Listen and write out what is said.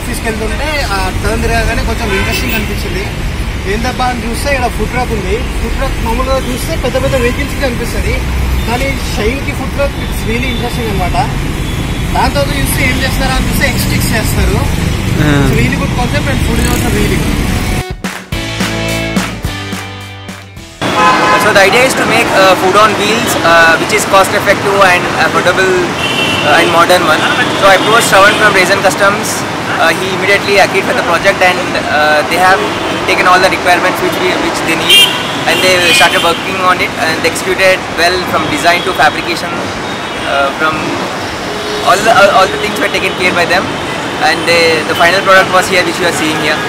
office ke elthunte turn tiragane koncham interesting anpichindi endappa ani chuste ikkada food truck undi food truck mamulaga chuste pedda pedda vehicles ki anpistadi kaani shine ki food truck it's really interesting anamata daanto chuste em chestaro ani chuste XTX chestaru it's really good concept and food is also really good. So the idea is to make food on wheels which is cost effective and affordable and modern one. So I approached Shravan from Razen Customs. He immediately agreed for the project and they have taken all the requirements which they need and they started working on it and they executed well from design to fabrication, from all the things were taken care by them and the final product was here which you are seeing here.